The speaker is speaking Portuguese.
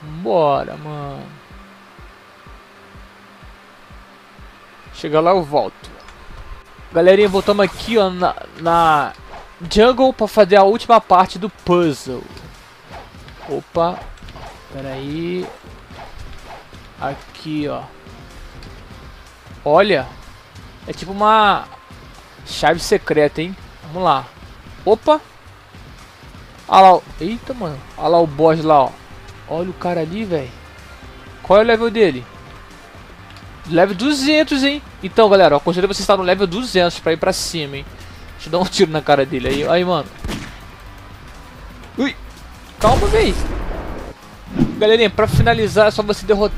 Bora, mano. Chega lá, eu volto. Galerinha, voltamos aqui, ó, na jungle pra fazer a última parte do puzzle. Opa. Pera aí. Aqui, ó. Olha. É tipo uma chave secreta, hein. Vamos lá. Opa. Olha lá. Eita, mano. Olha lá o boss lá, ó. Olha o cara ali, velho. Qual é o level dele? Level 200, hein? Então, galera, eu aconselho você estar no level 200 pra ir pra cima, hein? Deixa eu dar um tiro na cara dele aí. Aí, mano. Ui. Calma, velho. Galerinha, pra finalizar é só você derrotar.